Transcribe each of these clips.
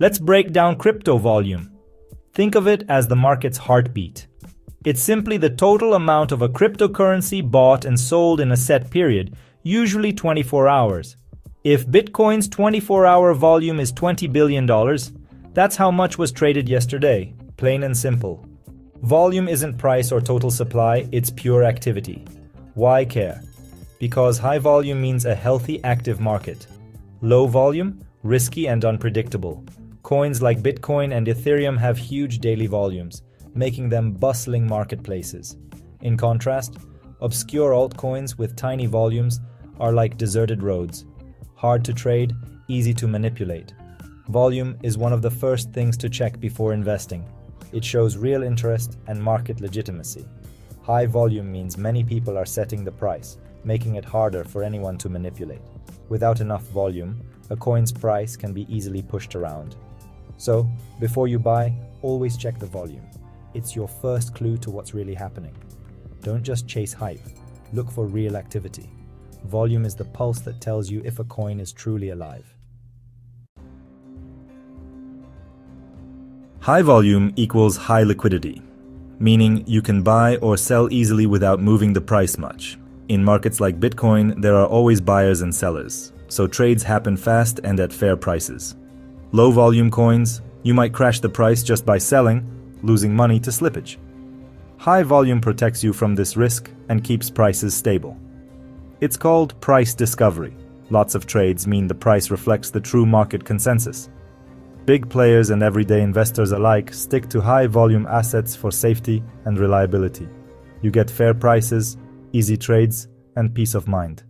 Let's break down crypto volume. Think of it as the market's heartbeat. It's simply the total amount of a cryptocurrency bought and sold in a set period, usually 24 hours. If Bitcoin's 24-hour volume is $20 billion, that's how much was traded yesterday, plain and simple. Volume isn't price or total supply, it's pure activity. Why care? Because high volume means a healthy, active market. Low volume, risky and unpredictable. Coins like Bitcoin and Ethereum have huge daily volumes, making them bustling marketplaces. In contrast, obscure altcoins with tiny volumes are like deserted roads. Hard to trade, easy to manipulate. Volume is one of the first things to check before investing. It shows real interest and market legitimacy. High volume means many people are setting the price, making it harder for anyone to manipulate. Without enough volume, a coin's price can be easily pushed around. So, before you buy, always check the volume. It's your first clue to what's really happening. Don't just chase hype, look for real activity. Volume is the pulse that tells you if a coin is truly alive. High volume equals high liquidity, meaning you can buy or sell easily without moving the price much. In markets like Bitcoin, there are always buyers and sellers, so trades happen fast and at fair prices. Low volume coins, you might crash the price just by selling, losing money to slippage. High volume protects you from this risk and keeps prices stable. It's called price discovery. Lots of trades mean the price reflects the true market consensus. Big players and everyday investors alike stick to high volume assets for safety and reliability. You get fair prices, easy trades, and peace of mind.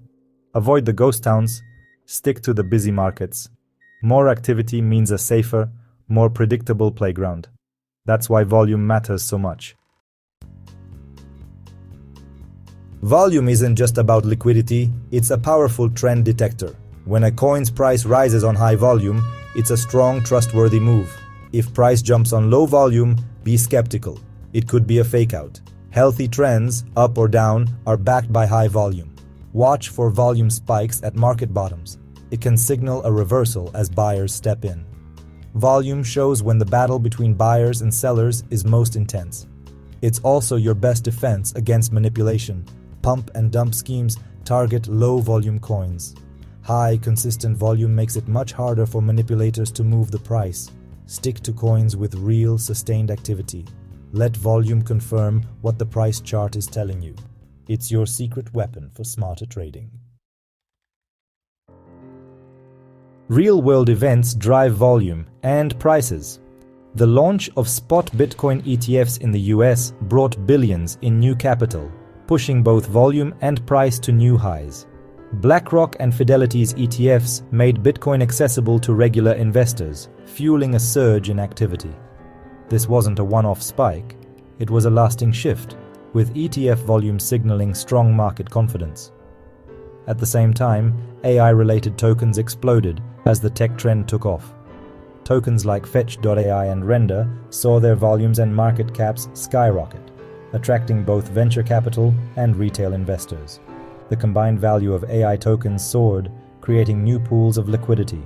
Avoid the ghost towns, stick to the busy markets. More activity means a safer, more predictable playground. That's why volume matters so much. Volume isn't just about liquidity, it's a powerful trend detector. When a coin's price rises on high volume, it's a strong, trustworthy move. If price jumps on low volume, be skeptical. It could be a fake out. Healthy trends, up or down, are backed by high volume. Watch for volume spikes at market bottoms. It can signal a reversal as buyers step in. Volume shows when the battle between buyers and sellers is most intense. It's also your best defense against manipulation. Pump and dump schemes target low volume coins. High, consistent volume makes it much harder for manipulators to move the price. Stick to coins with real, sustained activity. Let volume confirm what the price chart is telling you. It's your secret weapon for smarter trading. Real-world events drive volume and prices. The launch of spot Bitcoin ETFs in the US brought billions in new capital, pushing both volume and price to new highs. BlackRock and Fidelity's ETFs made Bitcoin accessible to regular investors, fueling a surge in activity. This wasn't a one-off spike, it was a lasting shift, with ETF volume signaling strong market confidence. At the same time, AI-related tokens exploded as the tech trend took off. Tokens like Fetch.ai and Render saw their volumes and market caps skyrocket, attracting both venture capital and retail investors. The combined value of AI tokens soared, creating new pools of liquidity.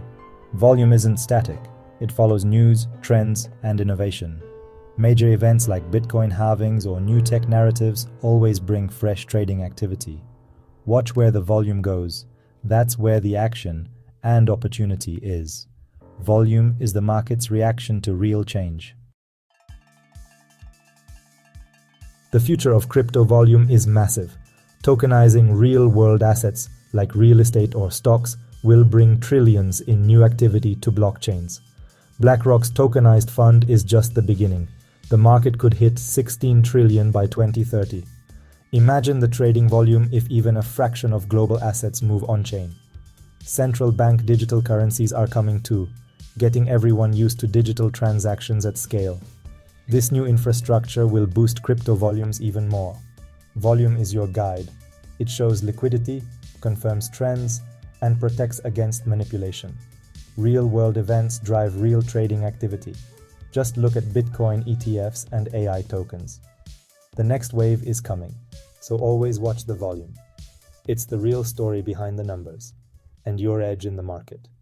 Volume isn't static. It follows news, trends, and innovation. Major events like Bitcoin halvings or new tech narratives always bring fresh trading activity. Watch where the volume goes. That's where the action and opportunity is. Volume is the market's reaction to real change. The future of crypto volume is massive. Tokenizing real-world assets like real estate or stocks will bring trillions in new activity to blockchains. BlackRock's tokenized fund is just the beginning. The market could hit $16 trillion by 2030. Imagine the trading volume if even a fraction of global assets move on-chain. Central bank digital currencies are coming too, getting everyone used to digital transactions at scale. This new infrastructure will boost crypto volumes even more. Volume is your guide. It shows liquidity, confirms trends, and protects against manipulation. Real-world events drive real trading activity. Just look at Bitcoin ETFs and AI tokens. The next wave is coming, so always watch the volume. It's the real story behind the numbers, and your edge in the market.